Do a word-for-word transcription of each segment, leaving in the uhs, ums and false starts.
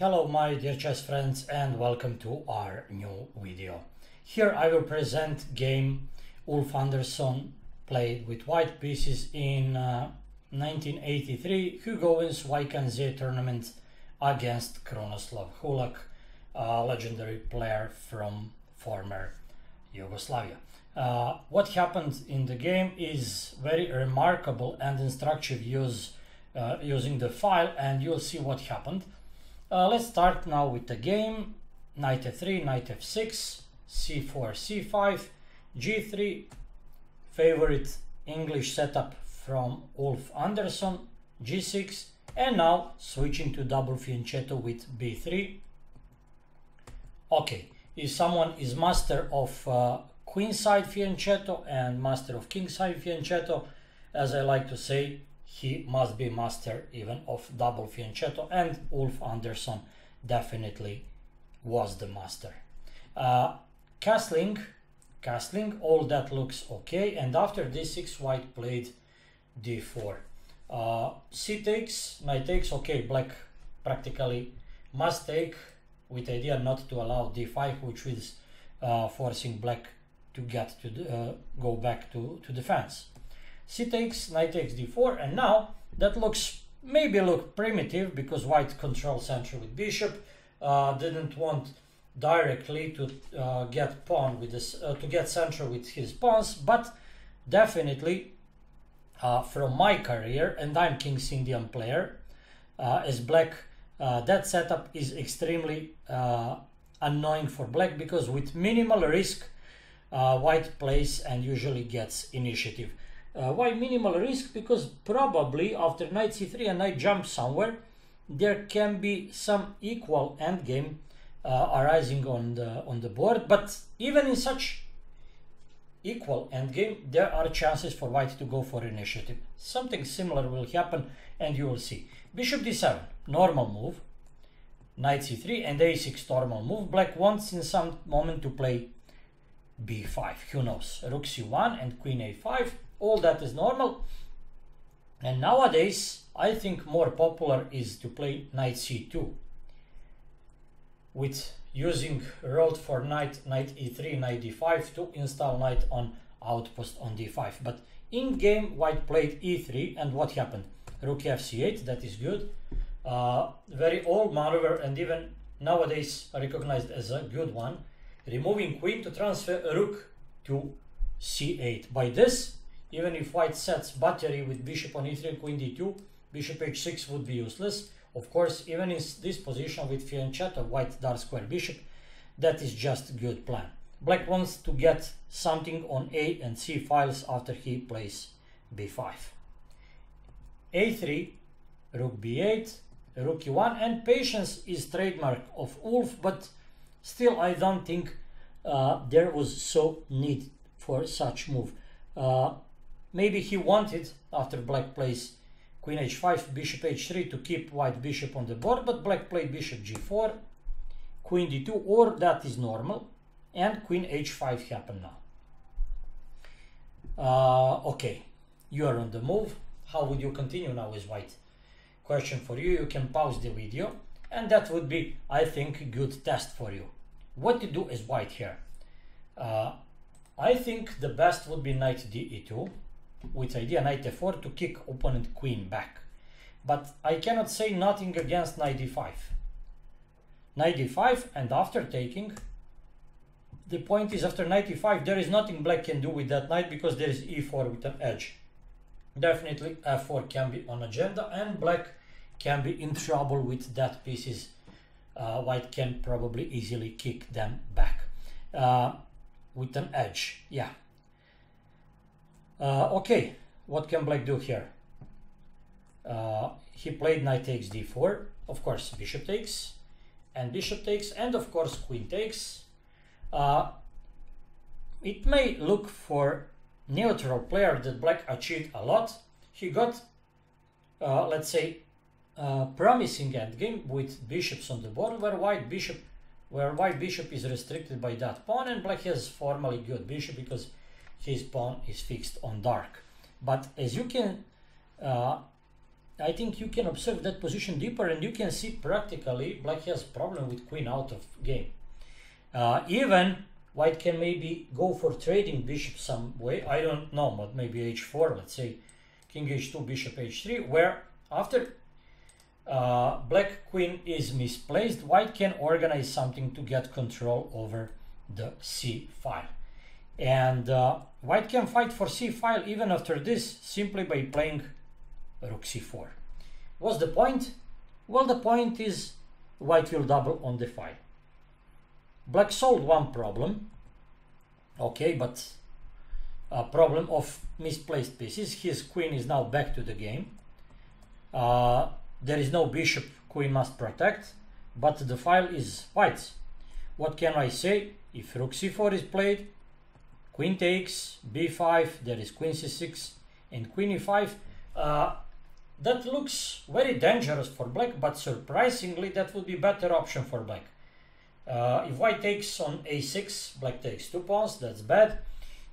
Hello my dear chess friends, and welcome to our new video. Here I will present game Ulf Andersson played with white pieces in uh, nineteen eighty-three Hugo wins Waikanae tournament against Krunoslav Hulak, a legendary player from former Yugoslavia. Uh, what happened in the game is very remarkable and instructive use uh, using the file, and you'll see what happened. Uh, let's start now with the game. Knight f three, knight f six, c four, c five, g three, favorite English setup from Ulf Andersson, g six, and now switching to double fianchetto with b three. Okay, if someone is master of uh, queenside fianchetto and master of kingside fianchetto, as I like to say, he must be master even of double fianchetto, and Ulf Andersson definitely was the master. Uh, castling, castling, all that looks okay, and after d six, white played d four. Uh, c takes, knight takes, okay, black practically must take, with the idea not to allow d five, which is uh, forcing black to get to the, uh, go back to, to defense. C takes, knight takes d four, and now that looks maybe look primitive because white controls center with bishop, uh, didn't want directly to uh, get pawn with this uh, to get center with his pawns, but definitely uh, from my career, and I'm King's Indian player uh, as black, uh, that setup is extremely uh, annoying for black because with minimal risk uh, white plays and usually gets initiative. Uh, why minimal risk? Because probably after knight c three and knight jump somewhere, there can be some equal endgame uh, arising on the on the board. But even in such equal endgame, there are chances for white to go for initiative. Something similar will happen, and you will see. Bishop d seven, normal move. Knight c three and a six, normal move. Black wants in some moment to play b five. Who knows? Rook c one and queen a five. All that is normal, and nowadays I think more popular is to play knight c two with using road for knight, knight e three, knight d five to install knight on outpost on d five. But in game white played e three, and what happened? Rook f c eight, that is good, uh, very old maneuver and even nowadays recognized as a good one, removing queen to transfer rook to c eight. By this, even if white sets battery with bishop on e three, queen d two, bishop h six would be useless. Of course, even in this position with fianchetto, white dark square bishop, that is just a good plan. Black wants to get something on a and c files after he plays b five. a three, rook b eight, rook e one, and patience is trademark of Ulf, but still I don't think uh, there was so need for such move. Uh, Maybe he wanted, after black plays queen h five, bishop h three, to keep white bishop on the board, but black played bishop g four, queen d two, or that is normal, and queen h five happened now. Uh, okay, you are on the move. How would you continue now is white question for you. You can pause the video, and that would be, I think, a good test for you. What to do as white here? Uh, I think the best would be knight d e two. With idea knight f four to kick opponent queen back, but I cannot say nothing against knight d five. Knight d five, and after taking, the point is after knight d five there is nothing black can do with that knight because there is e four with an edge. Definitely f four can be on agenda, and black can be in trouble with that pieces. Uh, white can probably easily kick them back uh, with an edge. Yeah. Uh, okay, what can black do here? Uh, he played knight takes d four, of course bishop takes, and bishop takes, and of course queen takes. Uh, it may look for neutral player that black achieved a lot. He got, uh, let's say, uh, promising endgame with bishops on the board, where white bishop, where white bishop is restricted by that pawn, and black has formally good bishop because his pawn is fixed on dark. But as you can uh, I think you can observe that position deeper, and you can see practically black has problem with queen out of game. Uh, even white can maybe go for trading bishop some way, I don't know, but maybe h four, let's say king h two, bishop h three, where after uh, black queen is misplaced, white can organize something to get control over the c file. And uh, white can fight for c file even after this simply by playing rook c four. What's the point? Well, the point is white will double on the file. Black solved one problem, okay, but a problem of misplaced pieces. His queen is now back to the game. Uh, there is no bishop, queen must protect, but the file is white's. What can I say? If rook c four is played, queen takes, b five, there is queen c six and queen e five. Uh, that looks very dangerous for black, but surprisingly that would be better option for black. Uh, if white takes on a six, black takes two pawns, that's bad.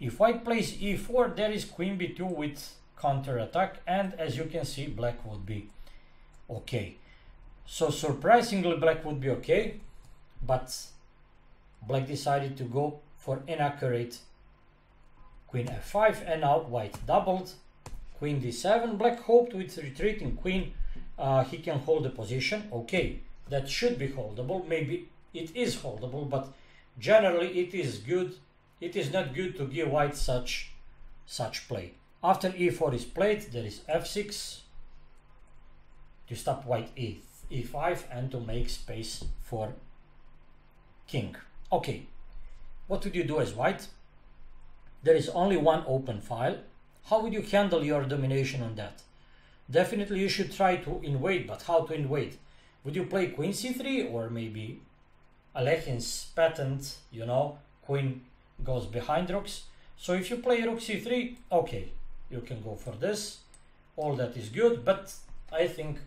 If white plays e four, there is queen b two with counterattack, and as you can see, black would be okay. So surprisingly, black would be okay, but black decided to go for inaccurate queen f five, and now white doubled. Queen d seven, black hoped with retreating queen uh, he can hold the position. Okay, that should be holdable, maybe it is holdable, but generally it is good, it is not good to give white such such play. After e four is played, there is f six to stop white e five and to make space for king. Okay, what would you do as white? There is only one open file. How would you handle your domination on that? Definitely you should try to invade, but how to invade? Would you play queen c three, or maybe Alekhine patent, you know, queen goes behind rooks? So if you play rook c three, okay, you can go for this. All that is good, but I think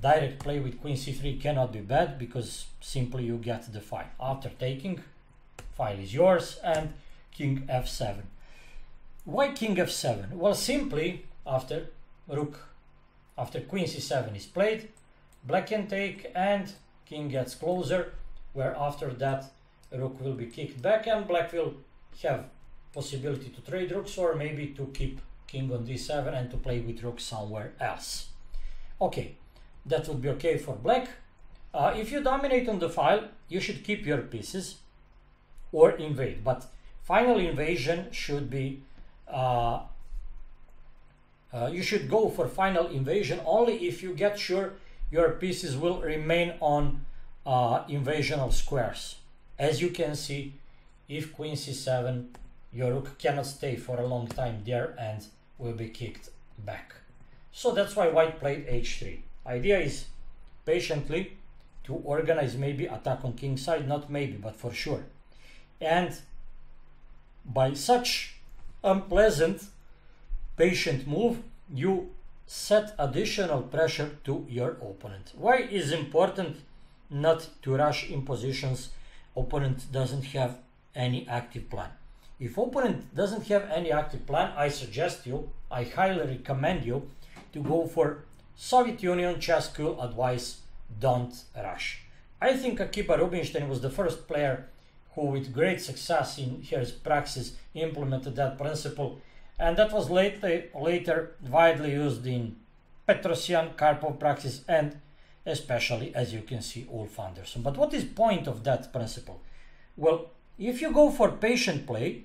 direct play with queen c three cannot be bad, because simply you get the file. After taking, file is yours, and king f seven. Why king f seven? Well, simply after rook, after queen c seven is played, black can take and king gets closer, where after that rook will be kicked back and black will have possibility to trade rooks, or maybe to keep king on d seven and to play with rook somewhere else. Okay, that would be okay for black. Uh, if you dominate on the file, you should keep your pieces or invade, but final invasion should be Uh, uh, you should go for final invasion only if you get sure your pieces will remain on uh, invasional squares. As you can see, if queen c seven, your rook cannot stay for a long time there and will be kicked back. So that's why white played h three. Idea is patiently to organize maybe attack on king side, not maybe, but for sure. And by such unpleasant, patient move, you set additional pressure to your opponent. Why is important not to rush in positions opponent doesn't have any active plan? If opponent doesn't have any active plan, I suggest you, I highly recommend you to go for Soviet Union chess school advice, don't rush. I think Akiba Rubinstein was the first player who with great success in his practice implemented that principle, and that was later, later widely used in Petrosian, Karpov practice, and especially, as you can see, Ulf Andersson. But what is point of that principle? Well, if you go for patient play,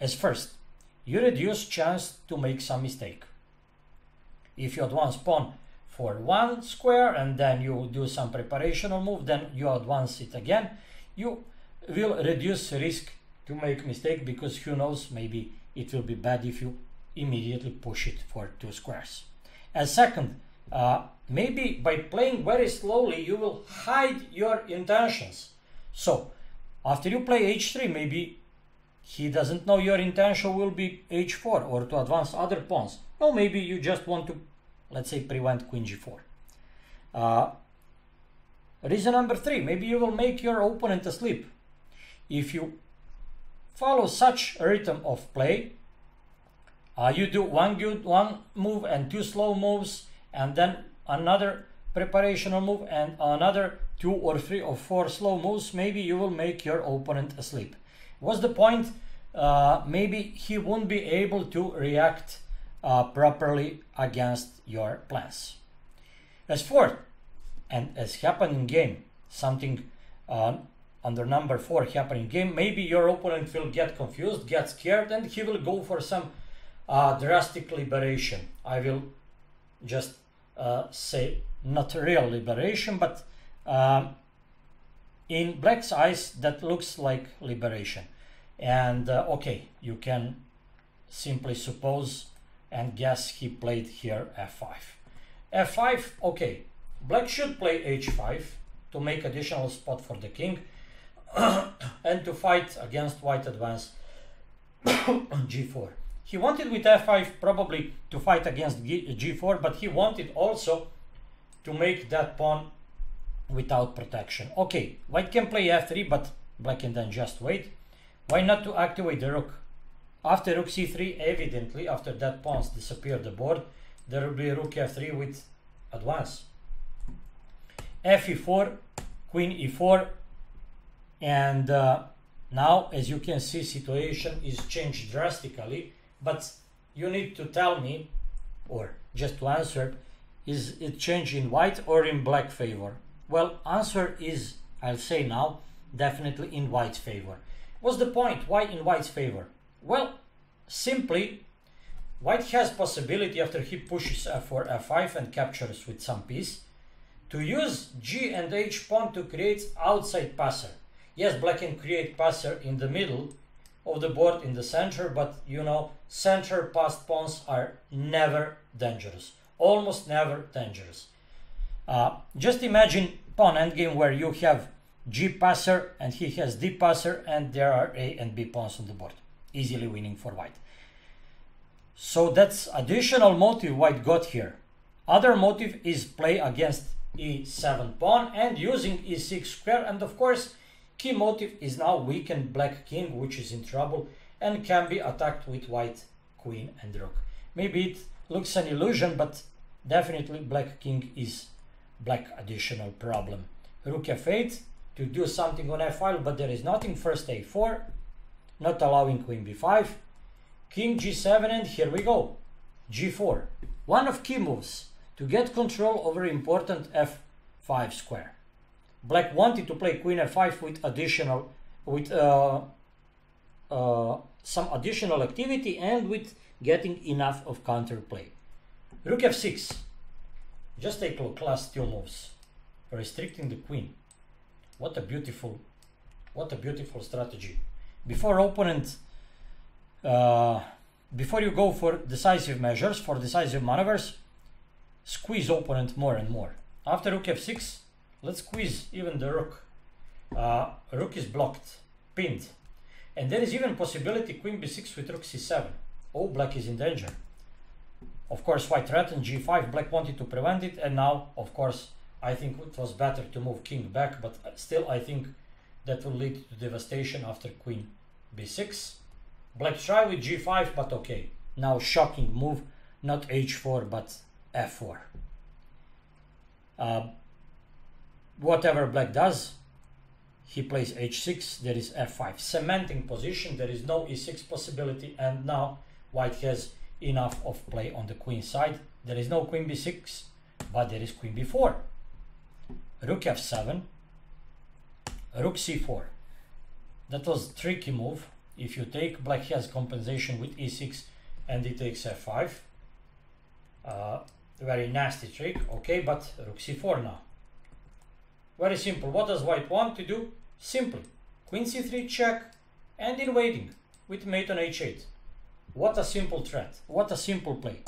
as first, you reduce chance to make some mistake. If you advance pawn for one square and then you do some preparational move, then you advance it again, you will reduce risk to make mistake, because who knows, maybe it will be bad if you immediately push it for two squares. And second, uh, maybe by playing very slowly you will hide your intentions. So after you play h three, maybe he doesn't know your intention will be h four or to advance other pawns. No, maybe you just want to, let's say, prevent queen g four. Uh, reason number three, maybe you will make your opponent asleep. If you follow such a rhythm of play, Uh, you do one good one move and two slow moves, and then another preparational move and another two or three or four slow moves. Maybe you will make your opponent asleep. What's the point? Uh, maybe he won't be able to react uh, properly against your plans. As fourth, and as happened in game, something uh, under number four happened in game, maybe your opponent will get confused, get scared, and he will go for some uh, drastic liberation. I will just uh, say not real liberation, but uh, in black's eyes that looks like liberation. And uh, okay, you can simply suppose and guess he played here f five. f five, okay, black should play h five to make additional spot for the king and to fight against white advance on g four. He wanted with f five probably to fight against g four, but he wanted also to make that pawn without protection. Okay, white can play f three, but black can then just wait. Why not to activate the rook? After rook c three, evidently, after that pawns disappear the board, there will be rook f three with advance. f e four, queen e four, and uh, now, as you can see, situation is changed drastically, but you need to tell me, or just to answer, is it changed in white or in black favor? Well, answer is, I'll say now, definitely in white's favor. What's the point? Why in white's favor? Well, simply, white has possibility after he pushes f four, f five and captures with some piece to use g and h pawn to create outside passer. Yes, black can create passer in the middle of the board in the center, but you know, center passed pawns are never dangerous, almost never dangerous. Uh, just imagine pawn endgame where you have G passer and he has D passer and there are A and B pawns on the board, easily winning for white. So that's additional motive white got here. Other motive is play against E seven pawn and using E six square, and of course key motive is now weakened black king, which is in trouble and can be attacked with white queen and rook. Maybe it looks an illusion, but definitely black king is black additional problem. Rook f eight to do something on f file, but there is nothing. First a four, not allowing queen b five, king g seven, and here we go, g four. One of key moves to get control over important f five square. Black wanted to play queen f five with additional, with uh, uh, some additional activity and with getting enough of counterplay. Rook f six, just take a look, last two moves, restricting the queen. What a beautiful, what a beautiful strategy. Before opponent, uh, before you go for decisive measures, for decisive maneuvers, squeeze opponent more and more. After rook f six, let's squeeze even the rook. Uh, rook is blocked, pinned. And there is even possibility queen b six with rook c seven. Oh, black is in danger. Of course, white threatened g five, black wanted to prevent it, and now, of course, I think it was better to move king back, but still I think that will lead to devastation after queen b six. Black try with g five, but okay. Now shocking move, not h four, but f four. Uh, whatever black does, he plays h six, there is f five. Cementing position, there is no e six possibility, and now white has enough of play on the queen side. There is no queen b six, but there is queen b four. Rook f seven, rook c four. That was a tricky move. If you take, black has compensation with e six and he takes f five. Uh, very nasty trick. Okay, but rook c four now. Very simple. What does white want to do? Simply. Queen c three check and invading with mate on h eight. What a simple threat. What a simple play.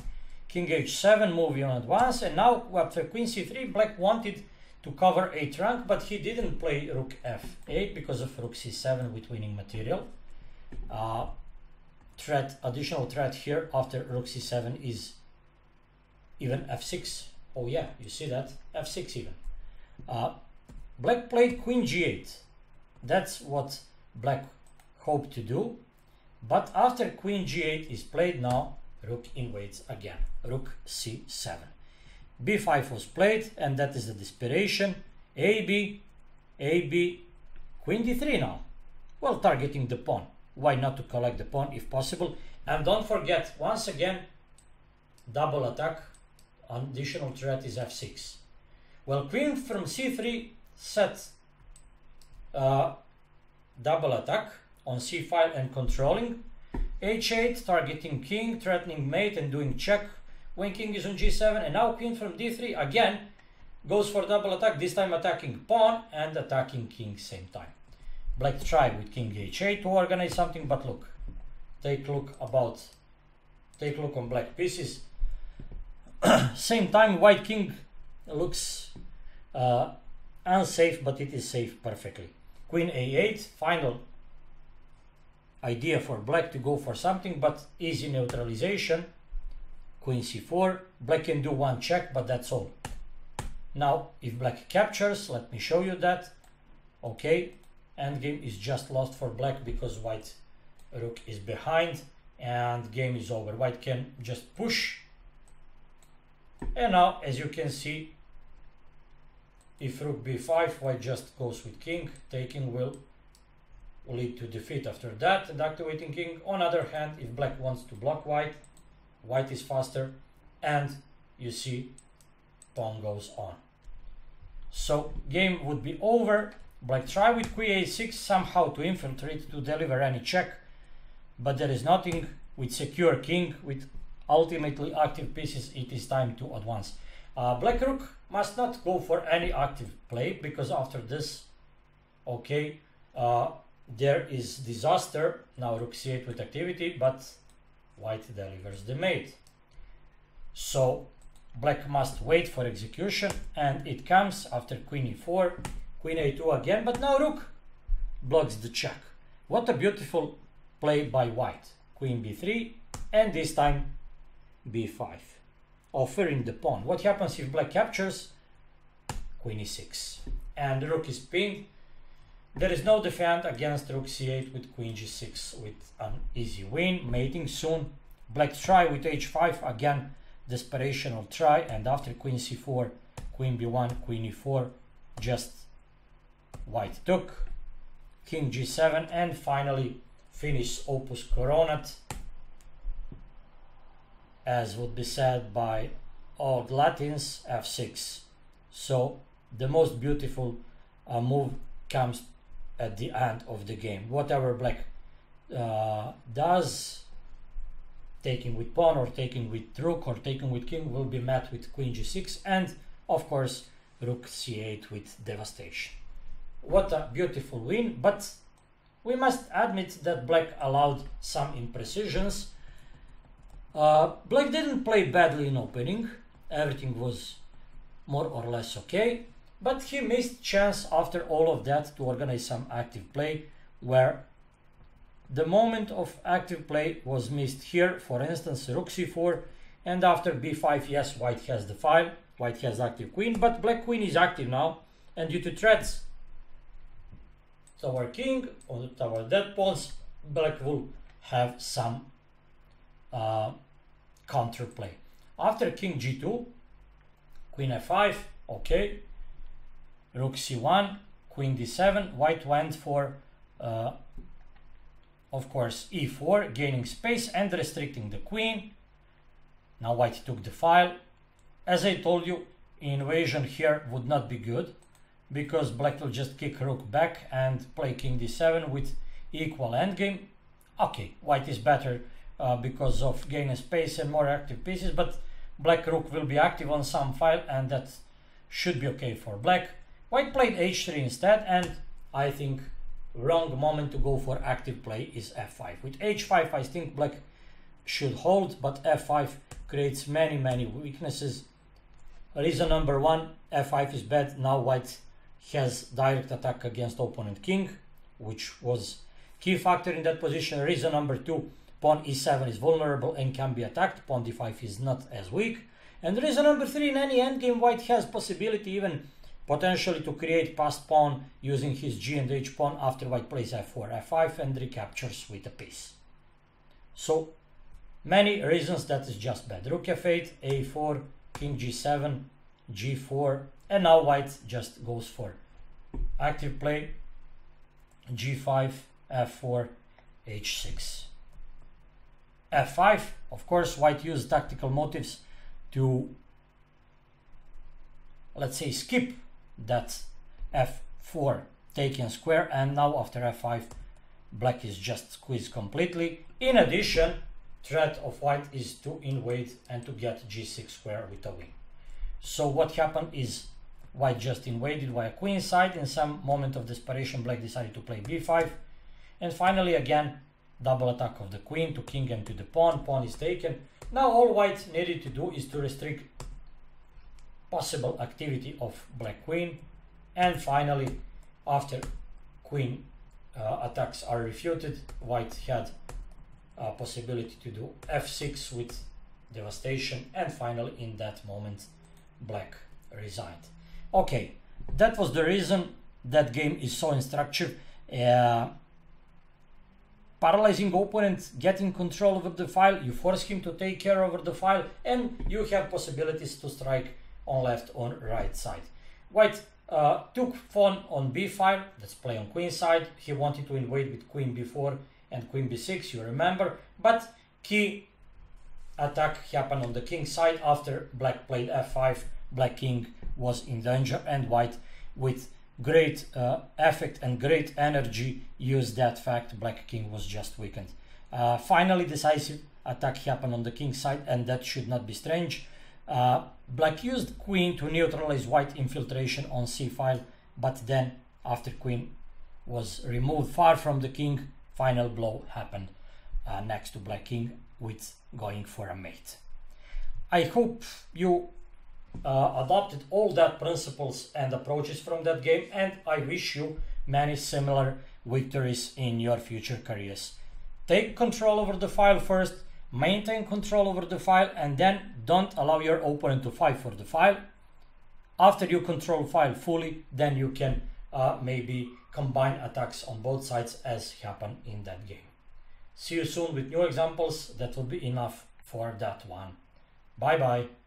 King h seven moving on advance, and now after queen c three, black wanted to cover a trunk, but he didn't play rook f eight because of rook c seven with winning material. Uh, threat, additional threat here after rook c seven is even f six. Oh yeah, you see that, f six even. Uh, black played queen g eight. That's what black hoped to do. But after queen g eight is played now, rook invades again, rook c seven. b five was played, and that is the desperation. ab, ab, queen d three now. Well, targeting the pawn. Why not to collect the pawn if possible? And don't forget, once again, double attack, additional threat is f six. Well, queen from c three sets uh, double attack on c five and controlling. h eight, targeting king, threatening mate and doing check when king is on g seven. And now queen from d three again goes for double attack, this time attacking pawn and attacking king same time. Black tried with king h eight to organize something, but look, take look about, take look on black pieces. Same time white king looks uh, unsafe, but it is safe perfectly. Queen a eight, final idea for black to go for something, but easy neutralization. Queen c four, black can do one check, but that's all. Now if black captures, let me show you that. Okay, endgame is just lost for black because white rook is behind and game is over. White can just push, and now as you can see, if rook b five, white just goes with king, taking will lead to defeat after that, and activating king. On other hand, if black wants to block white, white is faster, and you see pawn goes on. So game would be over. Black try with queen a six somehow to infiltrate, to deliver any check, but there is nothing. With secure king, with ultimately active pieces, it is time to advance. Uh, black rook must not go for any active play, because after this, okay, uh, there is disaster. Now rook c eight with activity, but white delivers the mate. So black must wait for execution, and it comes after queen e four, queen a two again, but now rook blocks the check. What a beautiful play by white. Queen b three, and this time b five, offering the pawn. What happens if black captures? Queen e six, and rook is pinned. There is no defense against rook c eight with queen g six with an easy win, mating soon. Black try with h five, again desperational try, and after queen c four, queen b one, queen e four, just white took, king g seven, and finally finish opus coronat, as would be said by old Latins, f six. So the most beautiful uh, move comes at the end of the game. Whatever black uh, does, taking with pawn or taking with rook or taking with king, will be met with queen g six and of course rook c eight with devastation. What a beautiful win, but we must admit that black allowed some imprecisions. Uh, black didn't play badly in opening, everything was more or less okay, but he missed chance after all of that to organize some active play, where the moment of active play was missed here. For instance, rook c four, and after b five, yes, white has the file, white has active queen, but black queen is active now, and due to threats toward king or toward dead pawns, black will have some uh, counterplay. After king g two, queen f five, okay, rook c one, queen d seven, white went for uh, of course e four, gaining space and restricting the queen. Now white took the file. As I told you, invasion here would not be good, because black will just kick rook back and play king d seven with equal endgame. Okay, white is better uh, because of gaining space and more active pieces, but black rook will be active on some file, and that should be okay for black. White played h three instead, and I think wrong moment to go for active play is f five. With h five, I think black should hold, but f five creates many, many weaknesses. Reason number one, f five is bad. Now white has direct attack against opponent king, which was key factor in that position. Reason number two, pawn e seven is vulnerable and can be attacked. Pawn d five is not as weak. And reason number three, in any endgame, white has possibility even potentially to create passed pawn using his g and h pawn after white plays f four, f five, and recaptures with a piece. So Many reasons that is just bad. Rook f eight, a four, king g seven, g four, and now white just goes for active play, g five, f four, h six. f five, of course, white used tactical motives to, let's say, skip that f four taking square, and now after f five, black is just squeezed completely. In addition, threat of white is to invade and to get g six square with a wing. So what happened is white just invaded via queen side. In some moment of desperation, black decided to play b five, and finally again double attack of the queen to king and to the pawn. Pawn is taken. Now all white needed to do is to restrict possible activity of black queen, and finally after queen uh, attacks are refuted, white had a possibility to do f six with devastation, and finally in that moment black resigned. Okay, that was the reason that game is so instructive. Uh, paralyzing opponent, getting control over the file, you force him to take care over the file, and you have possibilities to strike on left on right side. White uh, took pawn on b five, let's play on queen side. He wanted to invade with queen b four and queen b six, you remember, but key attack happened on the king side. After black played f five, black king was in danger, and white with great uh, effect and great energy used that fact. Black king was just weakened. Uh, finally decisive attack happened on the king side, and that should not be strange. Uh, black used queen to neutralize white infiltration on c file, but then after queen was removed far from the king, final blow happened uh, next to black king with going for a mate. I hope you Uh, adopted all that principles and approaches from that game, and I wish you many similar victories in your future careers. Take control over the file first, maintain control over the file, and then don't allow your opponent to fight for the file. After you control file fully, then you can uh, maybe combine attacks on both sides as happened in that game. See you soon with new examples. That will be enough for that one. Bye bye.